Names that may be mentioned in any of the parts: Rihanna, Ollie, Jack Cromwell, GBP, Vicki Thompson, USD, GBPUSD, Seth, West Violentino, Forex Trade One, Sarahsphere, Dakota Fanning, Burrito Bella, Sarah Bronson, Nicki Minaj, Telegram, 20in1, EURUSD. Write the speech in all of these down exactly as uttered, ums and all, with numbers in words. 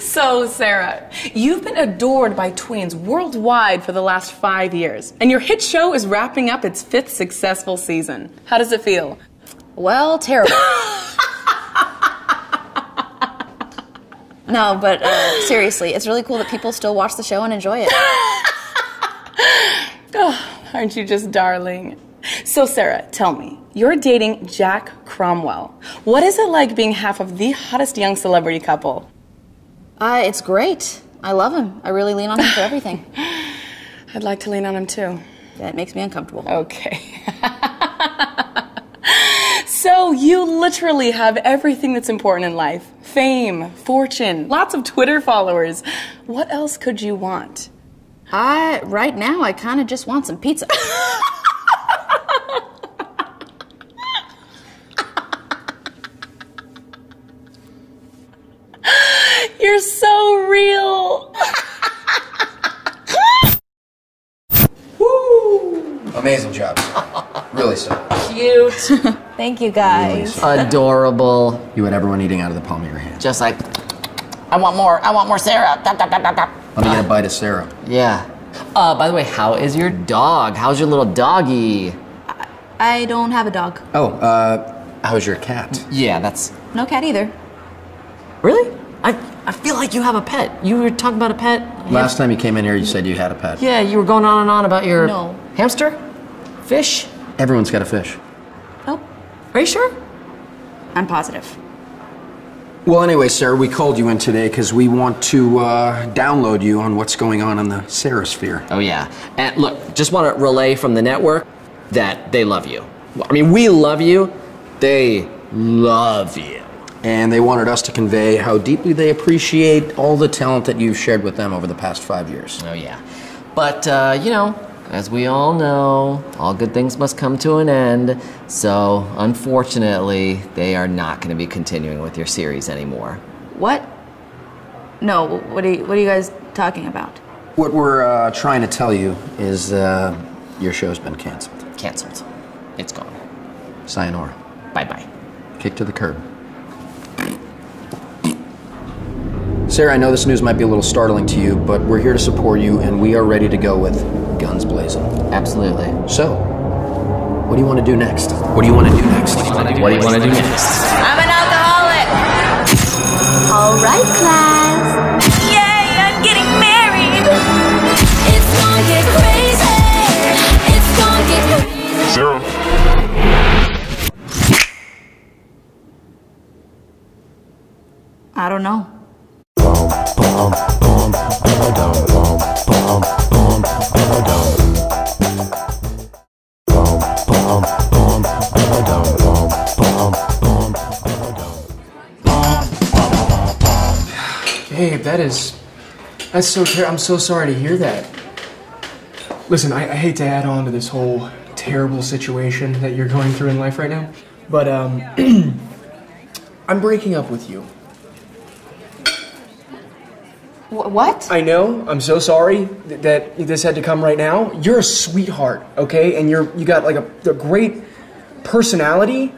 So, Sarah, you've been adored by twins worldwide for the last five years, and your hit show is wrapping up its fifth successful season. How does it feel? Well, terrible. No, but uh, seriously, it's really cool that people still watch the show and enjoy it. Oh, aren't you just darling? So, Sarah, tell me, you're dating Jack Cromwell. What is it like being half of the hottest young celebrity couple? Uh, it's great. I love him. I really lean on him for everything. I'd like to lean on him, too. That makes me uncomfortable. Okay. So you literally have everything that's important in life. Fame, fortune, lots of Twitter followers. What else could you want? I, right now, I kind of just want some pizza. You're so real. Woo. Amazing job. Really so. Cute. Thank you guys. Really so. Adorable. You had everyone eating out of the palm of your hand. Just like, I want more. I want more Sarah. Da, da, da, da, da. Let me get a bite of Sarah. Yeah. Uh, by the way, how is your dog? How's your little doggy? I, I don't have a dog. Oh, uh, how's your cat? Yeah, that's... No cat either. Really? I, I feel like you have a pet. You were talking about a pet. Last time you came in here, you said you had a pet. Yeah, you were going on and on about your... No. Hamster? Fish? Everyone's got a fish. Oh. Are you sure? I'm positive. Well, anyway, Sarah, we called you in today because we want to uh, download you on what's going on in the Sarahsphere. Oh, yeah. And look, just want to relay from the network that they love you. I mean, we love you. They love you. And they wanted us to convey how deeply they appreciate all the talent that you've shared with them over the past five years. Oh, yeah. But, uh, you know, as we all know, all good things must come to an end. So, unfortunately, they are not going to be continuing with your series anymore. What? No, what are you, what are you guys talking about? What we're uh, trying to tell you is uh, your show's been canceled. Canceled. It's gone. Sayonara. Bye-bye. Kicked to the curb. Sarah, I know this news might be a little startling to you, but we're here to support you, and we are ready to go with guns blazing. Absolutely. So, what do you want to do next? What do you want to do next? What do you want to do, want to do next? I'm an alcoholic! All right, class. Yay, I'm getting married! It's gonna get crazy! It's gonna get crazy! Sarah. I don't know. Gabe, that is... That's so terrible. I'm so sorry to hear that. Listen, I, I hate to add on to this whole terrible situation that you're going through in life right now, but um, I'm breaking up with you. What? I know. I'm so sorry th that this had to come right now. You're a sweetheart, okay? And you're you got like a, a great personality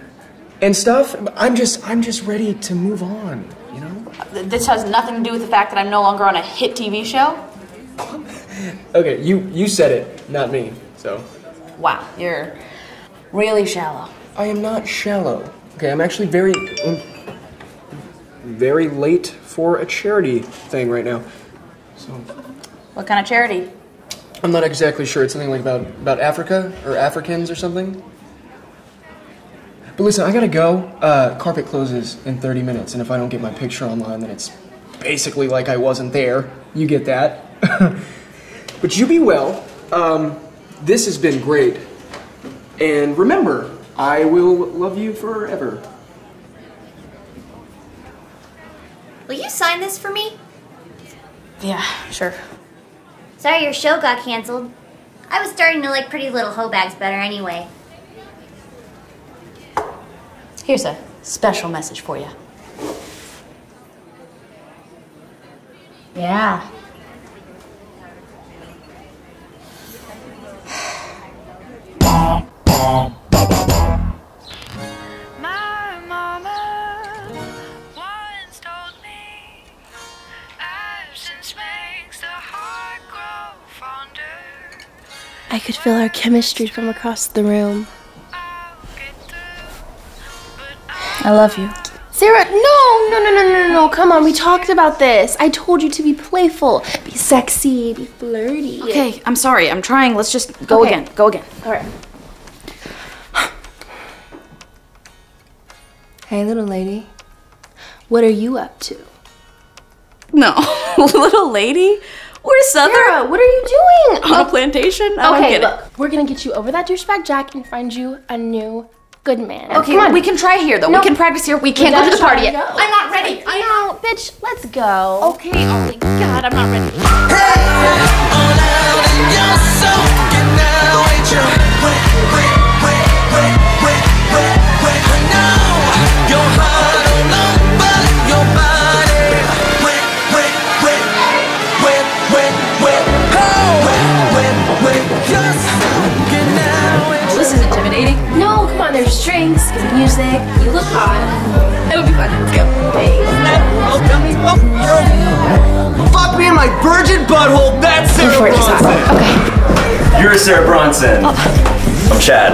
and stuff. I'm just I'm just ready to move on, you know? This has nothing to do with the fact that I'm no longer on a hit T V show. Okay, you you said it, not me. So. Wow, you're really shallow. I am not shallow. Okay, I'm actually very um, very late for a charity thing right now. So. What kind of charity? I'm not exactly sure. It's something like about, about Africa or Africans or something. But listen, I gotta go. Uh, carpet closes in thirty minutes, and if I don't get my picture online, then it's basically like I wasn't there. You get that. But you be well. Um, this has been great. And remember, I will love you forever. Will you sign this for me? Yeah, sure. Sorry your show got canceled. I was starting to like Pretty Little Hobags better anyway. Here's a special message for you. Yeah. feel our chemistry from across the room. I love you. Sarah, no, no, no, no, no, no, come on, we talked about this. I told you to be playful, be sexy, be flirty. Okay, I'm sorry, I'm trying, let's just go okay. again, go again. All right. Hey, little lady, what are you up to? No, little lady? We're Southern. Sarah, what are you doing? On like, a plantation? I okay, don't get look, it. We're gonna get you over that douchebag Jack and find you a new good man. Okay, come on. We can try here though. No. We can practice here. We can't go to the party yet. Go. I'm not ready. I know, bitch. Let's go. Okay. Oh my God, I'm not ready. Well, this is intimidating. No, come on. There's drinks, there's music. You look hot. It'll be fun. Let's go. Fuck me in my virgin butthole. That's Sarah Bronson. Okay. You're Sarah Bronson. Oh. I'm Chad.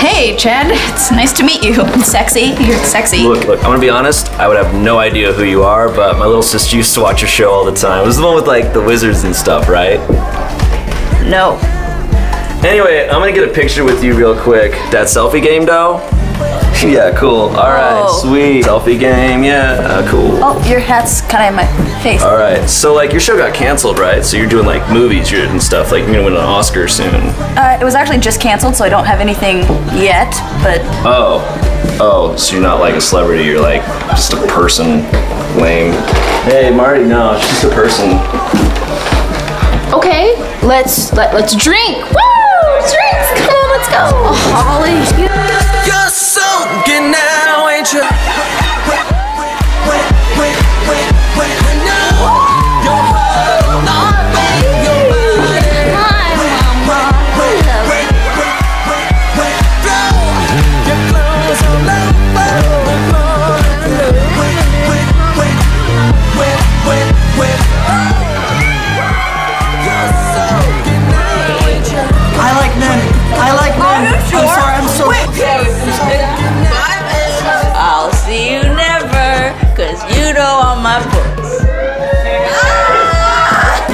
Hey, Chad. It's nice to meet you. I'm sexy. You're sexy. Look, look. I'm gonna be honest. I would have no idea who you are, but my little sister used to watch your show all the time. It was the one with like the wizards and stuff, right? No. Anyway, I'm gonna get a picture with you real quick. That selfie game, though? Yeah, cool. All right, oh. Sweet. Selfie game, yeah, uh, cool. Oh, your hat's kinda in my face. All right, so like your show got canceled, right? So you're doing like movies and stuff, like you're gonna win an Oscar soon. Uh, it was actually just canceled, so I don't have anything yet, but. Oh, oh, so you're not like a celebrity, you're like just a person, lame. Hey, Marty, no, she's just a person. Okay, let's, let, let's drink. Woo! Drinks. Come on, let's go. Oh, Ollie. You're so good now, ain't you? I'll see you never, cause you know all my books. Ah!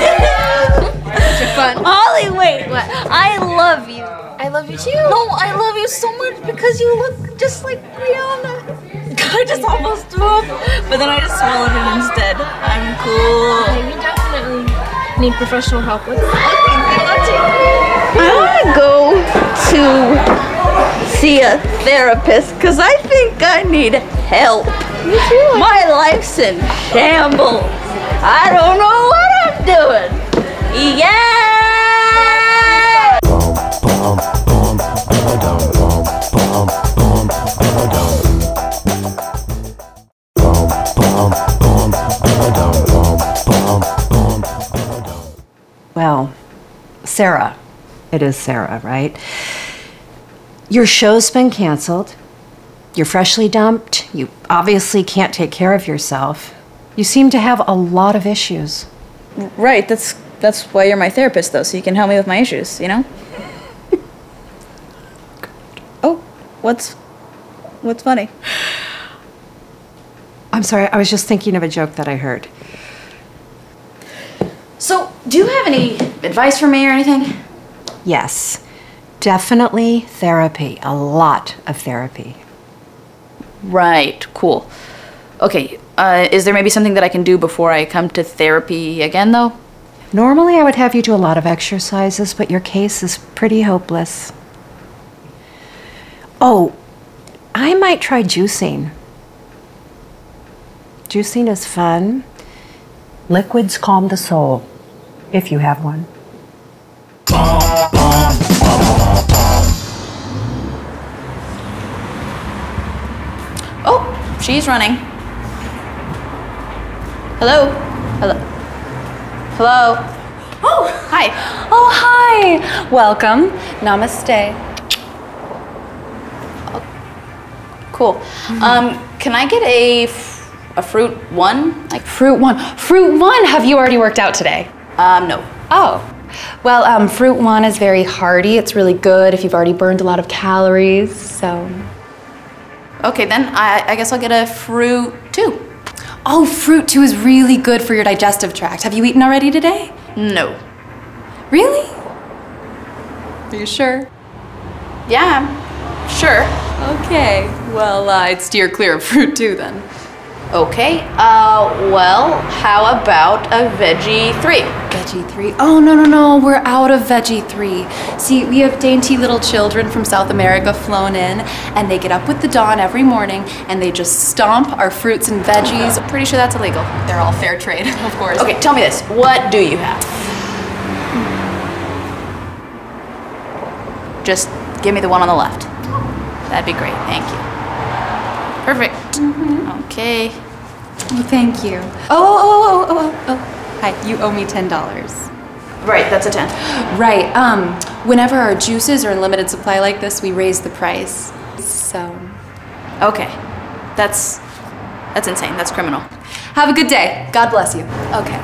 Ollie, wait, what? I love you. I love you too. No, I love you so much because you look just like Rihanna. I just almost threw up, but then I just swallowed it instead. I'm cool. Okay, we definitely need professional help with this. I wanna go to see a therapist because I think I need help. Me too. My life's in shambles. I don't know what I'm doing. Yeah! Well, Sarah, it is Sarah, right? Your show's been canceled, you're freshly dumped, you obviously can't take care of yourself. You seem to have a lot of issues. Right, that's, that's why you're my therapist though, so you can help me with my issues, you know? Oh, what's, what's funny? I'm sorry, I was just thinking of a joke that I heard. So, do you have any advice for me or anything? Yes. Definitely therapy, a lot of therapy. Right, cool. Okay, uh, is there maybe something that I can do before I come to therapy again, though? Normally I would have you do a lot of exercises, but your case is pretty hopeless. Oh, I might try juicing. Juicing is fun. Liquids calm the soul, if you have one. Oh, she's running. Hello? Hello? Hello? Oh, hi. Oh, hi. Welcome. Namaste. Oh, cool. Mm-hmm. Um, can I get a, a fruit one? Like Fruit one. Fruit one, have you already worked out today? Um, no. Oh. Well, um, fruit one is very hearty. It's really good if you've already burned a lot of calories, so. Okay, then I, I guess I'll get a fruit two. Oh, fruit two is really good for your digestive tract. Have you eaten already today? No. Really? Are you sure? Yeah, sure. Okay, well, uh, I'd steer clear of fruit two then. Okay, uh, well, how about a veggie three? Veggie three? Oh, no, no, no, we're out of veggie three. See, we have dainty little children from South America flown in, and they get up with the dawn every morning, and they just stomp our fruits and veggies. I'm pretty sure that's illegal. They're all fair trade, of course. Okay, tell me this, what do you have? Just give me the one on the left. That'd be great, thank you. Perfect. Mm-hmm. Okay. Well, thank you. Oh, oh, oh, oh, oh, oh. Hi, you owe me ten dollars. Right, that's a ten. Right, um, whenever our juices are in limited supply like this, we raise the price, so. Okay, that's, that's insane, that's criminal. Have a good day. God bless you. Okay.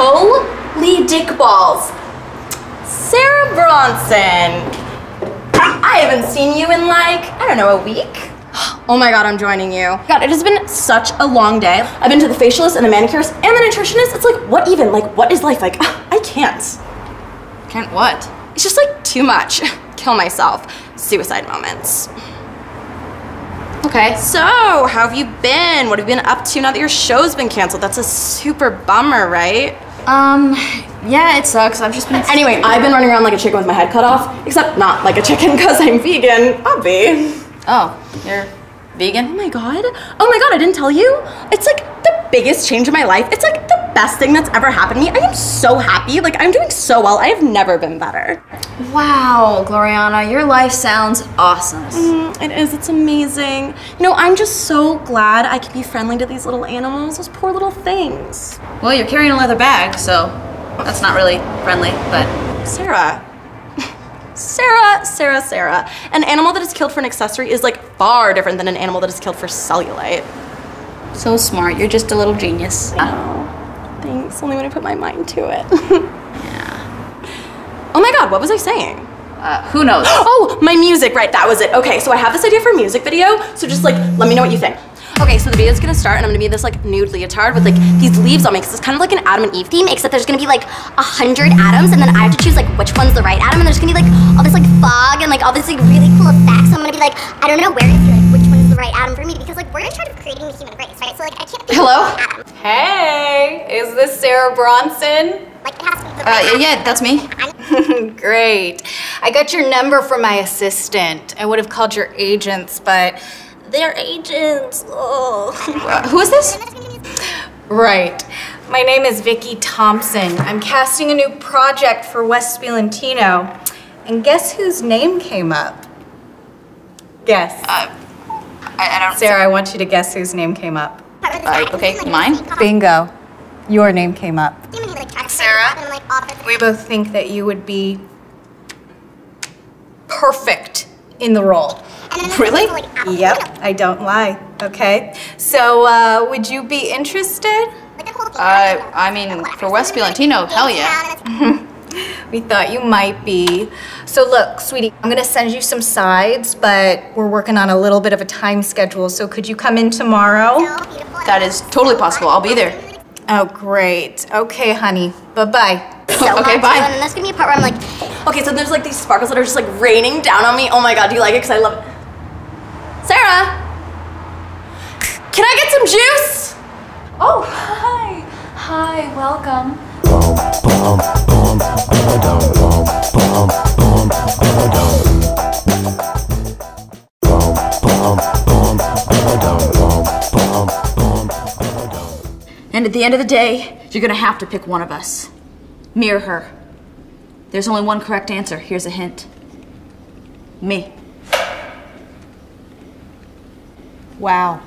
Holy dick balls. Sarah Bronson. I haven't seen you in like, I don't know, a week. Oh my God, I'm joining you. God, it has been such a long day. I've been to the facialist and the manicurist and the nutritionist. It's like, what even? Like, what is life like? I can't. Can't what? It's just like too much. Kill myself. Suicide moments. Okay. So, how have you been? What have you been up to now that your show's been canceled? That's a super bummer, right? Um, yeah, it sucks. I've just been- Anyway, I've been running around like a chicken with my head cut off, except not like a chicken because I'm vegan, I'll be. Oh, you're vegan? Oh my God. Oh my God, I didn't tell you? It's like the biggest change in my life. It's like the best thing that's ever happened to me. I am so happy. Like, I'm doing so well. I have never been better. Wow, Gloriana, your life sounds awesome. Mm, it is. It's amazing. You know, I'm just so glad I can be friendly to these little animals, those poor little things. Well, you're carrying a leather bag, so that's not really friendly, but... Sarah. Sarah, Sarah, Sarah. An animal that is killed for an accessory is, like, far different than an animal that is killed for cellulite. So smart. You're just a little genius. Oh, thanks. Only when I put my mind to it. Yeah. Oh my God, what was I saying? Uh, who knows? Oh, my music. Right, that was it. Okay, so I have this idea for a music video. So just like, let me know what you think. Okay, so the video's gonna start and I'm gonna be in this like nude leotard with like these leaves on me because it's kind of like an Adam and Eve theme, except there's gonna be like a hundred atoms and then I have to choose like which one's the right atom and there's gonna be like all this like fog and like all this like really cool effects. So I'm gonna be like, I don't know where to be like which one's the right atom for me because like we're in charge of creating the human race, right? So like I can't think Hello? Of Adam. Hey, is this Sarah Bronson? Like it has to be the right uh, atom. Yeah, that's me. Great. I got your number from my assistant. I would have called your agents, but they're agents. Oh. Uh, who is this? Right. My name is Vicki Thompson. I'm casting a new project for West Violentino. And guess whose name came up? Guess. Uh, I, I don't. Sarah, I want you to guess whose name came up. Uh, okay, mine? Bingo. Your name came up. Sarah, we both think that you would be perfect in the role. Really? Yep, I don't lie. Okay. So, uh, would you be interested? Uh, I mean, for West Violentino, hell yeah. We thought you might be. So look, sweetie, I'm gonna send you some sides, but we're working on a little bit of a time schedule, so could you come in tomorrow? That is totally possible. I'll be there. Oh, great. Okay, honey. Bye-bye. So okay, bye. And that's gonna be a part where I'm like, okay, so there's like these sparkles that are just like raining down on me. Oh my God, do you like it? Because I love it. Sarah, can I get some juice? Oh, hi. Hi, welcome. And at the end of the day, you're gonna have to pick one of us. Me or her. There's only one correct answer. Here's a hint. Me. Wow,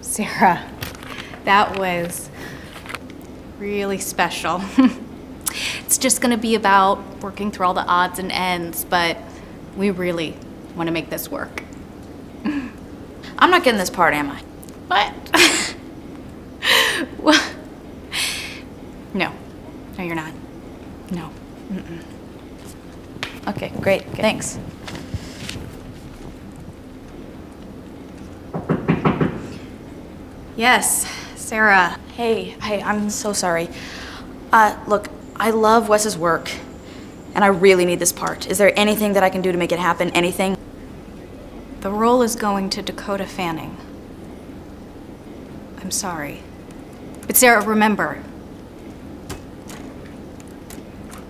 Sarah, that was really special. It's just gonna be about working through all the odds and ends, but we really wanna make this work. I'm not getting this part, am I? What? Well, no, no you're not, no. Mm-mm. Okay, great, okay. Thanks. Yes, Sarah. Hey, hey, I'm so sorry. Uh, look, I love Wes's work, and I really need this part. Is there anything that I can do to make it happen? Anything? The role is going to Dakota Fanning. I'm sorry. But Sarah, remember,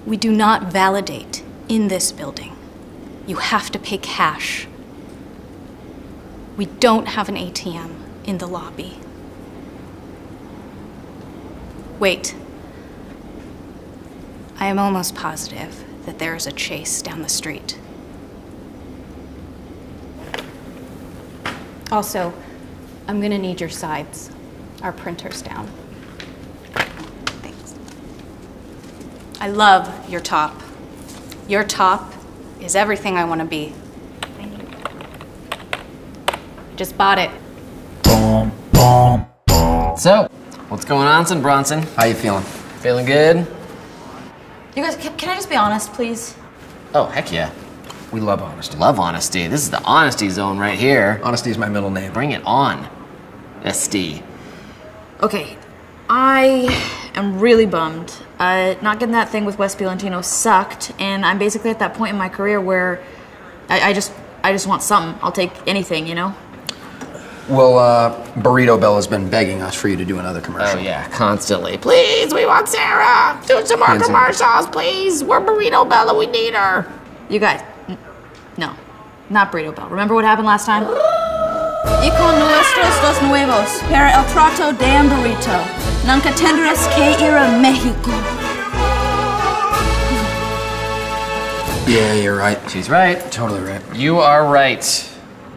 we do not validate in this building. You have to pay cash. We don't have an A T M in the lobby. Wait. I am almost positive that there is a Chase down the street. Also, I'm gonna need your sides. Our printer's down. Thanks. I love your top. Your top is everything I want to be. Just bought it. Boom, boom, boom. So, what's going on, Sarah Bronson? How you feeling? Feeling good? You guys, can, can I just be honest, please? Oh, heck yeah. We love honesty. Love honesty. This is the honesty zone right here. Honesty is my middle name. Bring it on, S D. Okay, I am really bummed. Uh, not getting that thing with West Violentino sucked, and I'm basically at that point in my career where I, I just I just want something. I'll take anything, you know? Well, uh, Burrito Bella's been begging us for you to do another commercial. Oh, yeah, constantly. Please, we want Sarah. Do some more Hands commercials, in. please. We're Burrito Bella. We need her. You guys, n no, not Burrito Bella. Remember what happened last time? Y con nuestros dos nuevos, para el trato de un burrito, nunca tendrás que ir a Mexico. Yeah, you're right. She's right. Totally right. You are right.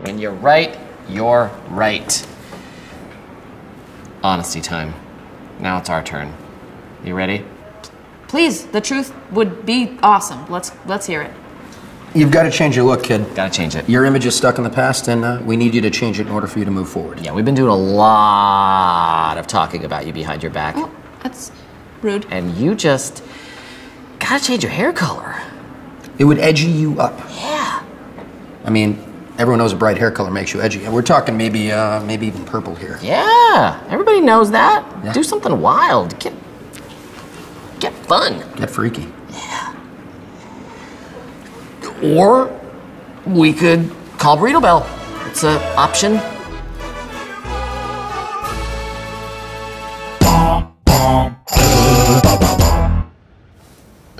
When you're right, you're right. Honesty time. Now it's our turn. You ready? Please, the truth would be awesome. Let's let's hear it. You've got to change your look, kid. Got to change it. Your image is stuck in the past, and uh, we need you to change it in order for you to move forward. Yeah, we've been doing a lot of talking about you behind your back. Oh, that's rude. And you just got to change your hair color. It would edgy you up. Yeah. I mean, everyone knows a bright hair color makes you edgy. We're talking maybe uh, maybe even purple here. Yeah, everybody knows that. Yeah. Do something wild. Get, get fun. Get freaky. Yeah. Or we could call Burrito Bell. It's an option.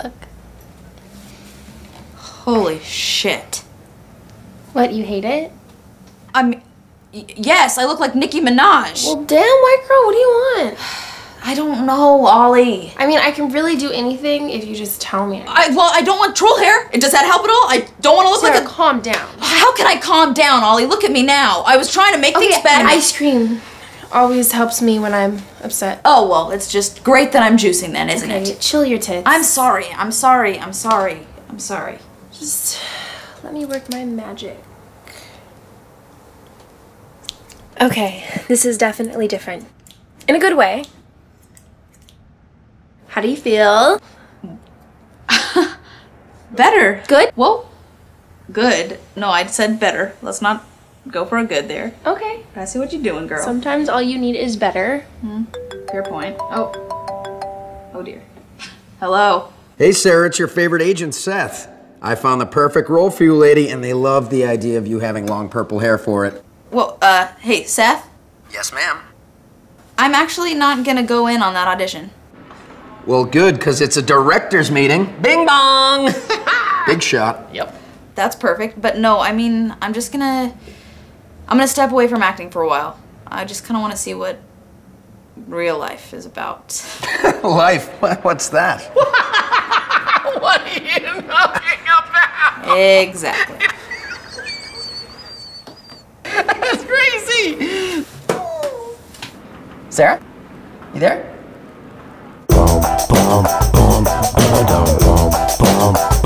Look. Holy shit. What, you hate it? I mean, yes, I look like Nicki Minaj. Well, damn, white girl, what do you want? I don't know, Ollie. I mean, I can really do anything if you just tell me. I, well, I don't want troll hair. Does that help at all? I don't want to look Sarah, like a- calm down. How can I calm down, Ollie? Look at me now. I was trying to make okay, things better. Ice cream always helps me when I'm upset. Oh, well, it's just great that I'm juicing then, isn't okay, it? Chill your tits. I'm sorry. I'm sorry. I'm sorry. I'm sorry. Just let me work my magic. Okay, this is definitely different. In a good way. How do you feel? Better. Good? Well, good. No, I said better. Let's not go for a good there. Okay. I see what you're doing, girl. Sometimes all you need is better. Mm-hmm. Fair point. Oh. Oh, dear. Hello. Hey, Sarah, it's your favorite agent, Seth. I found the perfect role for you, lady, and they love the idea of you having long purple hair for it. Well, uh, hey, Seth? Yes, ma'am? I'm actually not gonna go in on that audition. Well, good, because it's a director's meeting. Bing bong! Big shot. Yep. That's perfect, but no, I mean, I'm just gonna... I'm gonna step away from acting for a while. I just kind of want to see what real life is about. Life? What's that? What are you talking about? Exactly. That's crazy! Sarah? You there? Bum, bum, bum, bum, dum bum bum.